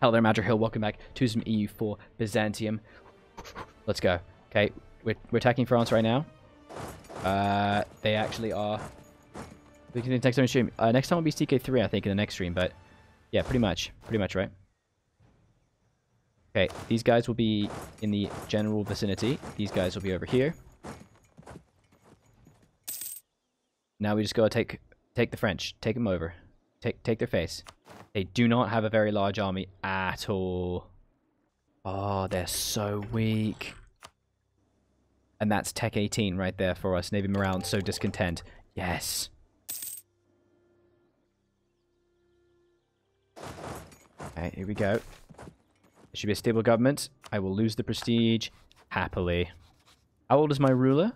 Hello there, Aldrahill. Welcome back to some EU4 Byzantium. Let's go. Okay, we're attacking France right now. They actually are. We can do next time stream. Next time will be CK3, I think, in the next stream. But yeah, pretty much, right? Okay, these guys will be in the general vicinity. These guys will be over here. Now we just gotta take the French, take them over, take their face. They do not have a very large army at all. Oh, they're so weak. And that's Tech 18 right there for us. Navy morale and so discontent. Yes. Alright, here we go. It should be a stable government. I will lose the prestige happily. How old is my ruler?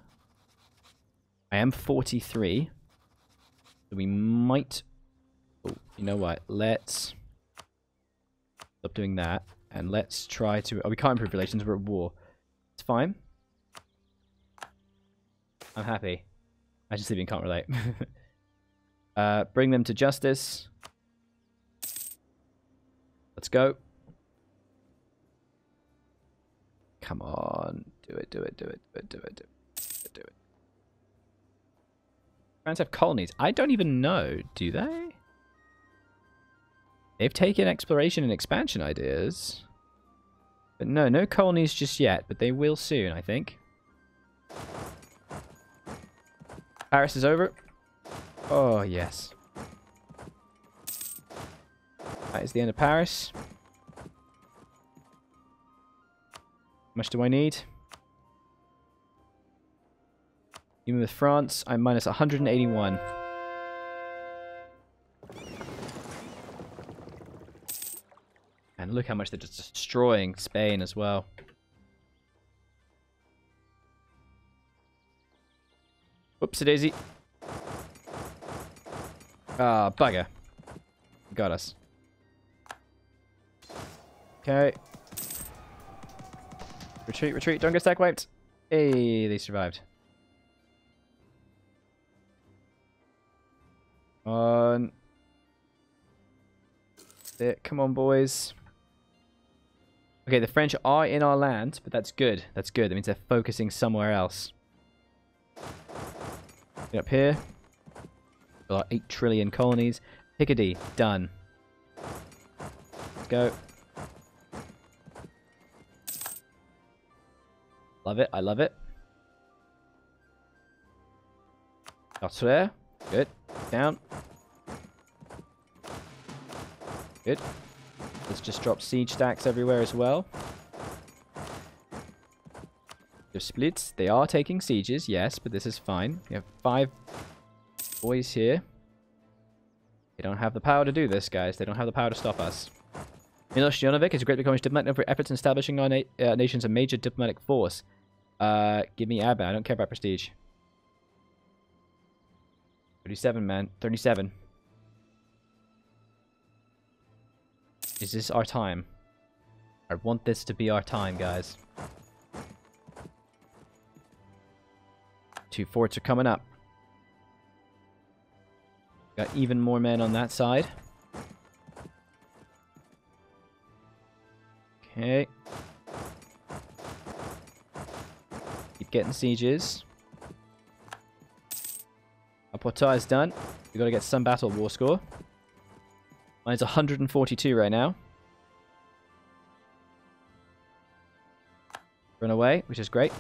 I am 43. So we might... Oh, you know what? Let's stop doing that. And let's try to... Oh, we can't improve relations. We're at war. It's fine. I'm happy. I just sleeping can't relate. Bring them to justice. Let's go. Come on. Do it. France have colonies. I don't even know. Do they? They've taken exploration and expansion ideas. But no, no colonies just yet, but they will soon, I think. Paris is over. Oh, yes. That is the end of Paris. How much do I need? Even with France, I'm minus 181. And look how much they're just destroying Spain as well. Whoopsie-daisy. Ah, bugger. Got us. Okay. Retreat. Don't get stack wiped. Hey, they survived. Come on. There, come on, boys. Okay, the French are in our land, but that's good. That's good. That means they're focusing somewhere else. Get up here. Got our 8 trillion colonies. Picardy, done. Let's go. Love it. I love it. Australia. Good. Down. Good. Let's just drop siege stacks everywhere as well. They're splits. They are taking sieges, yes, but this is fine. We have 5 boys here. They don't have the power to do this, guys. They don't have the power to stop us. Milos Djonovic has greatly become a diplomat over efforts in establishing our nation's a major diplomatic force. Give me Abba. I don't care about prestige. 37, man. 37. Is this our time? I want this to be our time, guys. 2 forts are coming up. Got even more men on that side. Okay. Keep getting sieges. Our portage is done. We've got to get some battle war score. Mine's 142 right now. Run away, which is great.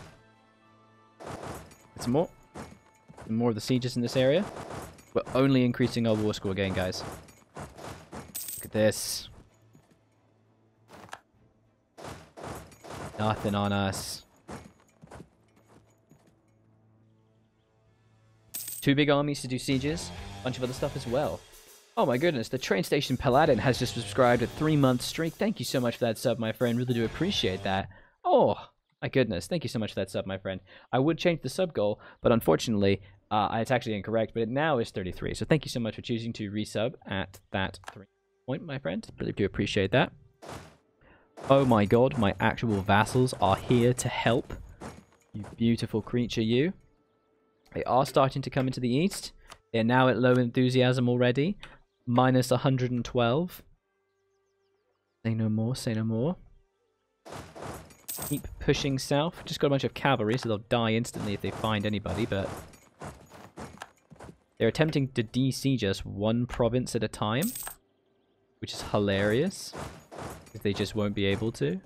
Get some more. Some more of the sieges in this area. We're only increasing our war score again, guys. Look at this. Nothing on us. 2 big armies to do sieges. Bunch of other stuff as well. Oh my goodness, the train station Paladin has just subscribed a 3-month streak. Thank you so much for that sub, my friend. Really do appreciate that. Oh, my goodness. Thank you so much for that sub, my friend. I would change the sub goal, but unfortunately, it's actually incorrect, but it now is 33. So thank you so much for choosing to resub at that 3 point, my friend. Really do appreciate that. Oh my god, my actual vassals are here to help. You beautiful creature, you. They are starting to come into the east. They're now at low enthusiasm already. Minus 112. Say no more, say no more. Keep pushing south. Just got a bunch of cavalry, so they'll die instantly if they find anybody, but... they're attempting to de-siege us one province at a time, which is hilarious, because they just won't be able to.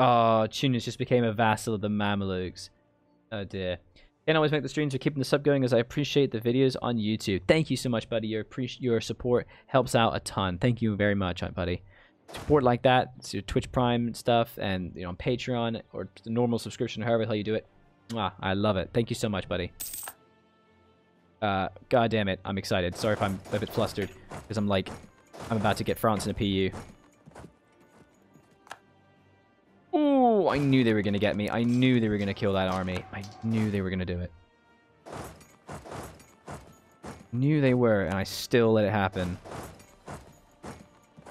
Ah, oh, Tunis just became a vassal of the Mamelukes. Oh dear. Can't always make the streams, for keeping the sub going, as I appreciate the videos on YouTube. Thank you so much, buddy. Your support helps out a ton. Thank you very much, buddy. Support like that, so your Twitch Prime stuff, and you know, on Patreon or the normal subscription, however the hell you do it. Ah, I love it. Thank you so much, buddy. God damn it, I'm excited. Sorry if I'm a bit flustered, because I'm like, I'm about to get France in a PU. Oh, I knew they were going to get me. I knew they were going to kill that army. I knew they were going to do it. Knew they were, and I still let it happen.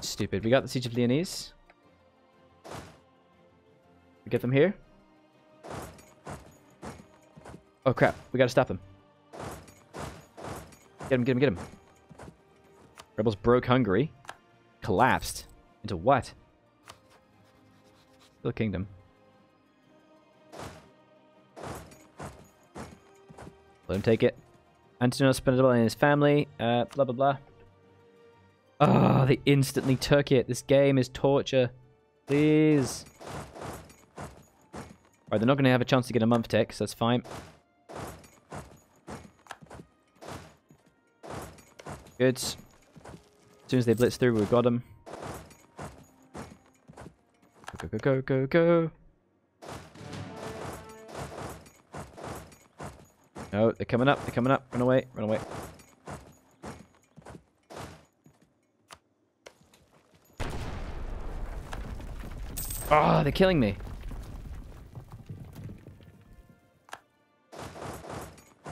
Stupid. We got the Siege of Lyonesse. We get them here. Oh, crap. We got to stop them. Get him, get him, get him. Rebels broke Hungary. Collapsed. Into what? Little kingdom. Let him take it. Antoninus Spinoza and his family. Blah, blah, blah. Oh, they instantly took it. This game is torture. Please. Alright, they're not going to have a chance to get a month tick, so that's fine. Good. As soon as they blitz through, we've got them. Go, go, go, go, go. No, they're coming up. They're coming up. Run away. Run away. Oh, they're killing me.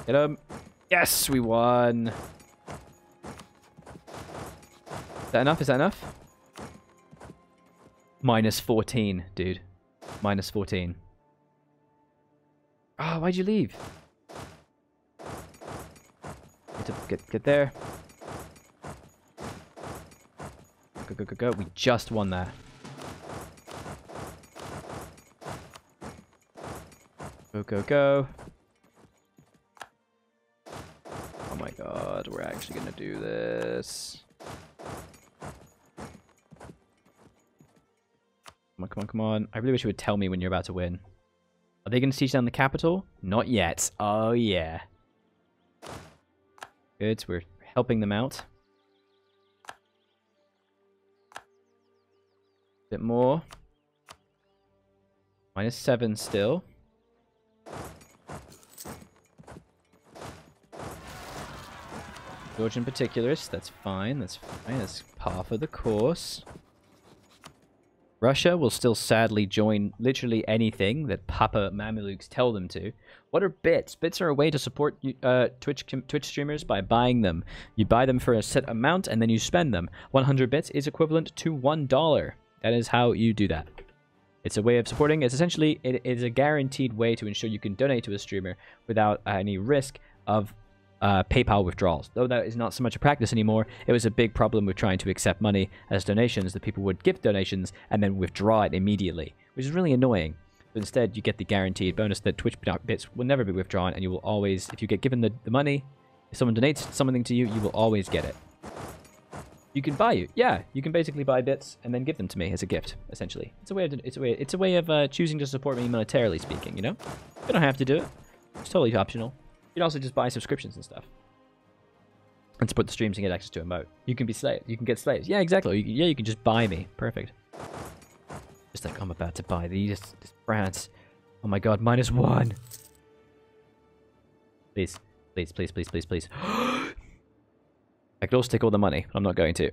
Get him. Yes, we won. Is that enough? Is that enough? Minus 14, dude. Minus 14. Oh, why'd you leave? Get there. Go, go, go, go. We just won that. Go, go, go. Oh my god, we're actually gonna do this. Come on, come on, come on. I really wish you would tell me when you're about to win. Are they gonna siege down the capital? Not yet. Oh yeah. Good, we're helping them out. Bit more. Minus 7 still. Georgian particularists, that's fine, that's fine, that's par for the course. Russia will still sadly join literally anything that Papa Mamelukes tell them to. What are bits? Bits are a way to support Twitch streamers by buying them. You buy them for a set amount and then you spend them. 100 bits is equivalent to $1. That is how you do that. It's a way of supporting. It's essentially, it is a guaranteed way to ensure you can donate to a streamer without any risk of... PayPal withdrawals. Though that is not so much a practice anymore, it was a big problem with trying to accept money as donations, that people would give donations and then withdraw it immediately, which is really annoying. But instead, you get the guaranteed bonus that Twitch bits will never be withdrawn, and you will always, if you get given the money, if someone donates something to you, you will always get it. You can buy you. Yeah, you can basically buy bits and then give them to me as a gift, essentially. It's a way of, choosing to support me monetarily speaking, you know? You don't have to do it. It's totally optional. You can also just buy subscriptions and stuff and support the streams and get access to a moat. You can be slave. You can get slaves. Yeah, exactly. Yeah, you can just buy me. Perfect. Just like, I'm about to buy these. This France. Oh my god, -1. Please. Please, please, please, please, please. I could also take all the money. I'm not going to.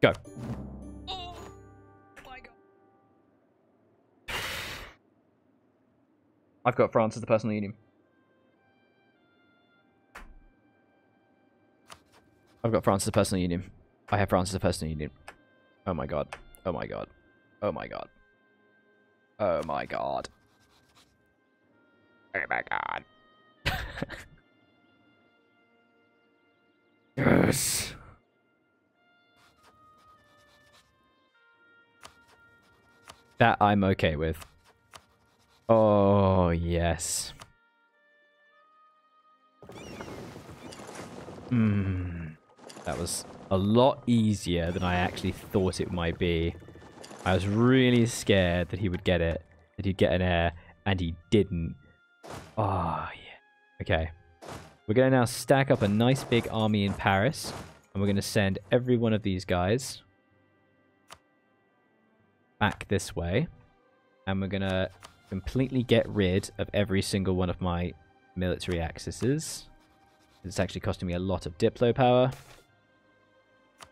Go. Oh my god. I've got France as the personal union. I've got France as a personal union. I have France as a personal union. Oh my god. Oh my god. Oh my god. Oh my god. Oh my god. Yes. That I'm okay with. Oh, yes. That was a lot easier than I actually thought it might be. I was really scared that he would get it, that he'd get an air, and he didn't. Oh, yeah. Okay. We're going to now stack up a nice big army in Paris, and we're going to send every one of these guys back this way, and we're going to completely get rid of every single one of my military accesses. It's actually costing me a lot of diplo power.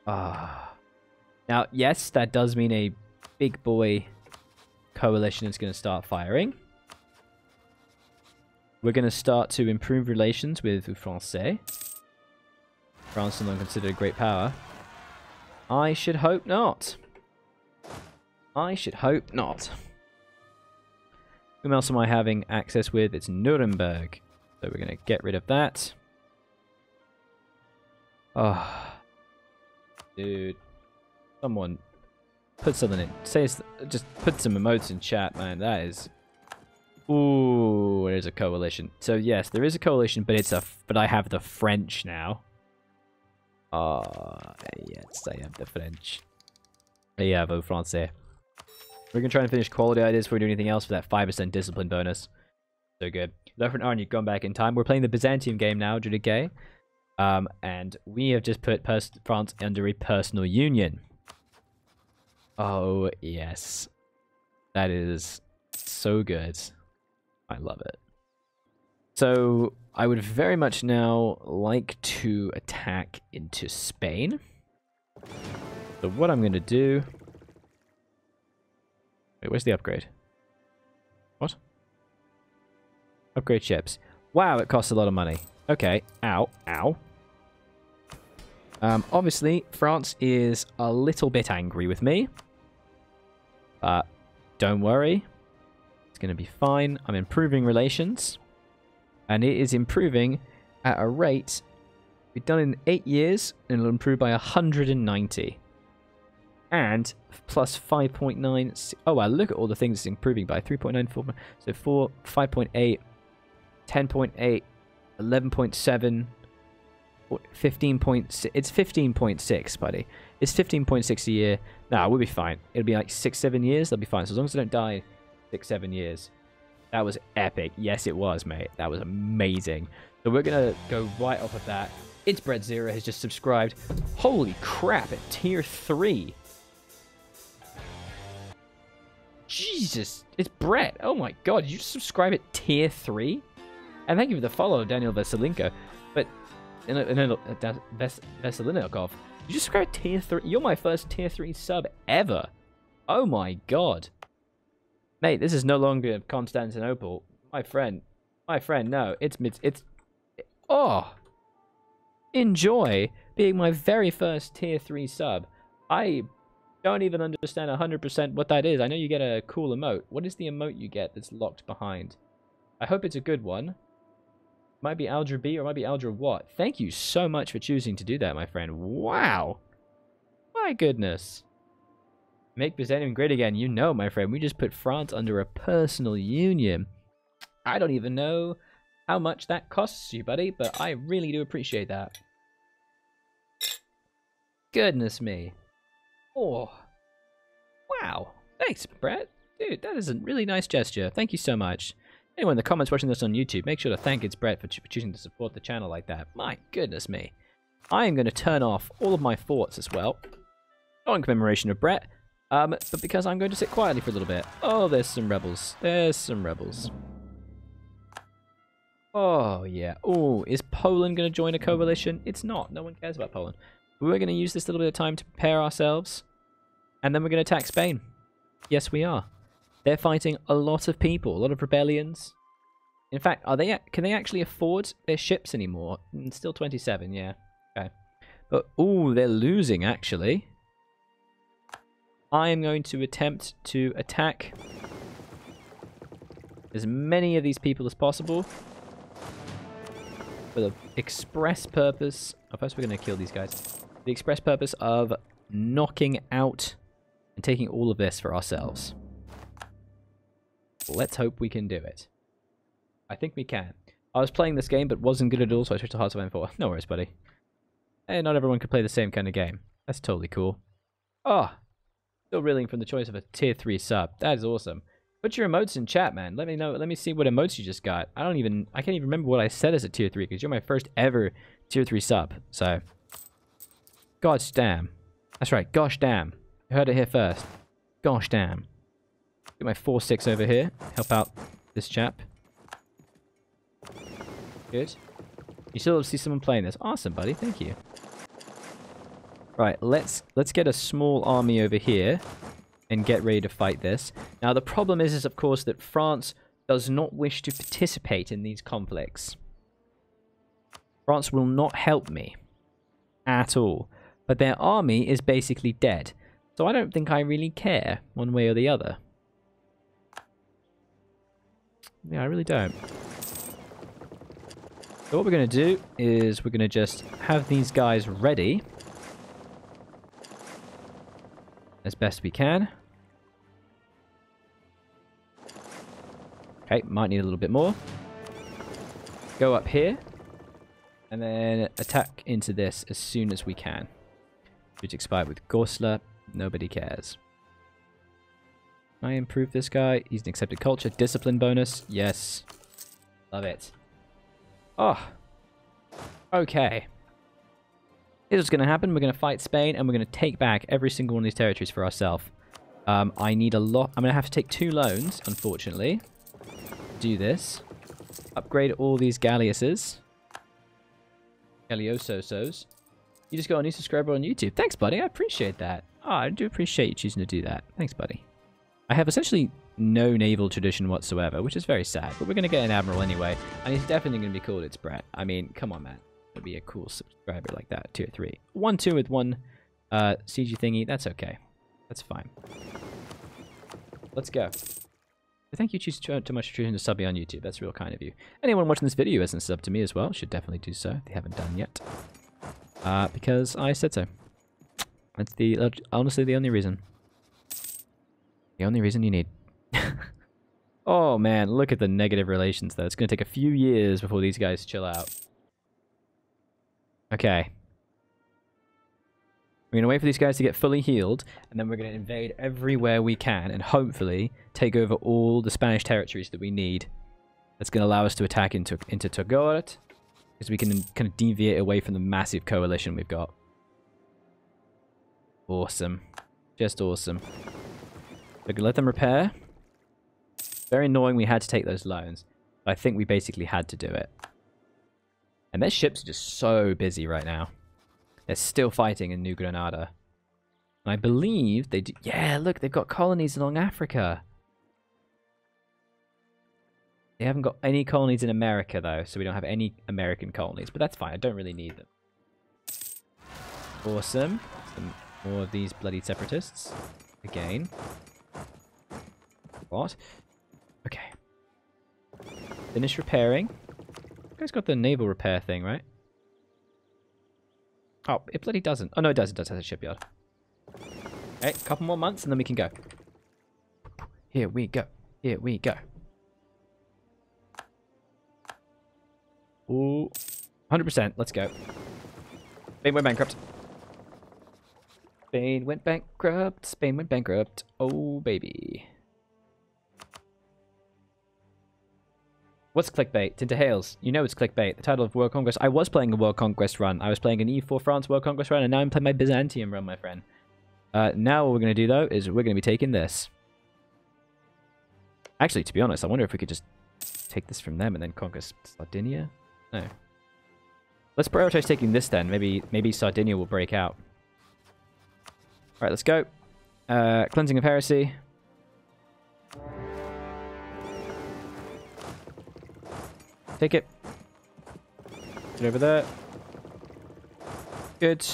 Now, yes, that does mean a big boy coalition is going to start firing. We're going to start to improve relations with France. France is not considered a great power. I should hope not. I should hope not. Whom else am I having access with? It's Nuremberg. So we're going to get rid of that. Oh, dude. Someone put something in. Say it's, just put some emotes in chat, man. That is... Ooh, there's a coalition. So yes, there is a coalition, but it's a... But I have the French now. Ah, yes, I have the French. Yeah, vote Francais. We're going to try and finish quality ideas before we do anything else for that 5% discipline bonus. So good. Lefren Arn, you've gone back in time. We're playing the Byzantium game now, JDK. And we have just put France under a personal union. Oh, yes. That is so good. I love it. So, I would very much now like to attack into Spain. So what I'm going to do... Wait, where's the upgrade? What? Upgrade ships. Wow, it costs a lot of money. Okay. Ow. Ow. Obviously, France is a little bit angry with me. But don't worry. It's going to be fine. I'm improving relations. And it is improving at a rate we've done in 8 years. And it'll improve by 190. And plus 5.9... Oh, I look at all the things it's improving by. 3.9, so 4, 5.8, 10.8, 11.7, 15.6. It's 15.6, buddy. It's 15.6 a year. Nah, we'll be fine. It'll be like 6, 7 years. They'll be fine. So as long as I don't die 6, 7 years. That was epic. Yes, it was, mate. That was amazing. So we're going to go right off of that. It'sBrett0 has just subscribed. Holy crap, at tier 3. Jesus, it's Brett. Oh my god, you subscribe at tier 3? And thank you for the follow, Daniel Veselinko. But, Veselinko, you subscribe at tier 3? You're my first tier 3 sub ever. Oh my god. Mate, this is no longer Constantinople. My friend, no. Oh. Enjoy being my very first tier 3 sub. I... don't even understand 100% what that is. I know you get a cool emote. What is the emote you get that's locked behind? I hope it's a good one. Might be Aldra B or might be Aldra what? Thank you so much for choosing to do that, my friend. Wow. My goodness. Make Byzantium great again. You know, my friend, we just put France under a personal union. I don't even know how much that costs you, buddy, but I really do appreciate that. Goodness me. Oh, wow. Thanks, Brett. Dude, that is a really nice gesture. Thank you so much. Anyone in the comments watching this on YouTube, make sure to thank It'sBrett for choosing to support the channel like that. My goodness me. I am going to turn off all of my forts as well. Not in commemoration of Brett, but because I'm going to sit quietly for a little bit. Oh, there's some rebels. There's some rebels. Oh, yeah. Oh, is Poland going to join a coalition? It's not. No one cares about Poland. We're going to use this little bit of time to prepare ourselves. And then we're going to attack Spain. Yes, we are. They're fighting a lot of people. A lot of rebellions. In fact, can they actually afford their ships anymore? It's still 27, yeah. Okay. But, ooh, they're losing, actually. I am going to attempt to attack as many of these people as possible. for the express purpose... Oh, first we're going to kill these guys. The express purpose of knocking out and taking all of this for ourselves. Let's hope we can do it. I think we can. I was playing this game, but wasn't good at all, so I switched to Hearts of M4. No worries, buddy. Hey, not everyone can play the same kind of game. That's totally cool. Ah, oh, still reeling from the choice of a tier 3 sub. That is awesome. Put your emotes in chat, man. Let me know. Let me see what emotes you just got. I can't even remember what I said as a tier 3, because you're my first ever tier 3 sub. So, gosh damn. That's right, gosh damn. You heard it here first. Gosh damn. Get my 4-6 over here. Help out this chap. Good. You still see someone playing this. Awesome, buddy. Thank you. Right, let's get a small army over here and get ready to fight this. Now, the problem is of course, that France does not wish to participate in these conflicts. France will not help me at all. But their army is basically dead. So I don't think I really care one way or the other. Yeah, I really don't. So what we're going to do is we're going to just have these guys ready as best we can. Okay, might need a little bit more. Go up here and then attack into this as soon as we can. Which expired with Gorsler. Nobody cares. Can I improve this guy? He's an accepted culture. Discipline bonus. Yes. Love it. Oh, okay. Here's what's going to happen. We're going to fight Spain, and we're going to take back every single one of these territories for ourselves. I need a lot. I'm going to have to take 2 loans, unfortunately. Do this. Upgrade all these galleasses. Galliososos. You just got a new subscriber on YouTube. Thanks, buddy. I appreciate that. Oh, I do appreciate you choosing to do that. Thanks, buddy. I have essentially no naval tradition whatsoever, which is very sad. But we're going to get an admiral anyway, and he's definitely going to be called It'sBrett. I mean, come on, man. Would be a cool subscriber like that. Tier 3. 1-2 with one CG thingy. That's okay. That's fine. Let's go. Thank you too much for choosing to sub me on YouTube. That's real kind of you. Anyone watching this video who hasn't subbed to me as well should definitely do so. They haven't done yet. Because I said so. That's honestly the only reason. The only reason you need. Oh man, look at the negative relations though. It's going to take a few years before these guys chill out. Okay. We're going to wait for these guys to get fully healed, and then we're going to invade everywhere we can, and hopefully take over all the Spanish territories that we need. That's going to allow us to attack into Togoret, because we can kind of deviate away from the massive coalition we've got. Awesome. Just awesome. We're going to let them repair. Very annoying we had to take those loans, but I think we basically had to do it. And their ships are just so busy right now. They're still fighting in New Granada. And I believe they do... Yeah, look, they've got colonies along Africa. They haven't got any colonies in America, though, so we don't have any American colonies. But that's fine. I don't really need them. Awesome. Some more of these bloody separatists. Again. What? Okay. Finish repairing. It's got the naval repair thing, right? Oh, it bloody doesn't. Oh, no, it does. It does have a shipyard. Okay, a couple more months and then we can go. Here we go. Here we go. Ooh. 100%. Let's go. Spain went bankrupt. Spain went bankrupt. Spain went bankrupt. Oh, baby. What's clickbait? Tinta Hales. You know it's clickbait. The title of World Congress. I was playing a World Congress run. I was playing an EU4 France World Congress run, and now I'm playing my Byzantium run, my friend. Now what we're going to do, though, is we're going to be taking this. Actually, to be honest, I wonder if we could just take this from them and then conquer Sardinia? No. Let's prioritize taking this, then. Maybe Sardinia will break out. Alright, let's go. Cleansing of Heresy. Take it. Get over there. Good.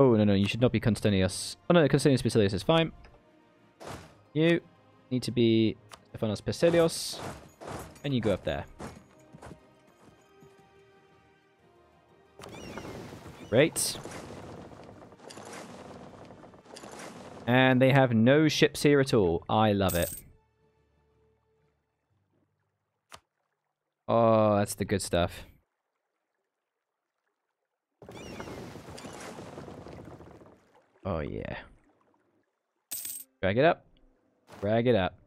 Oh, no, no, you should not be Constantinos. Oh, no, Constantinos Basilios is fine. You need to be Stephanos Basilios. And you go up there. Great. And they have no ships here at all. I love it. Oh, that's the good stuff. Oh, yeah. Drag it up. Drag it up.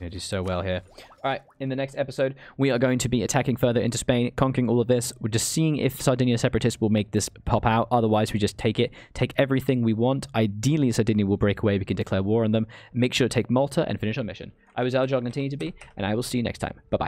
They do so well here. Alright, in the next episode, we are going to be attacking further into Spain, conquering all of this. We're just seeing if Sardinia Separatists will make this pop out. Otherwise, we just take it. Take everything we want. Ideally, Sardinia will break away. We can declare war on them. Make sure to take Malta and finish our mission. I was Aldrahill, continue to be, and I will see you next time. Bye-bye.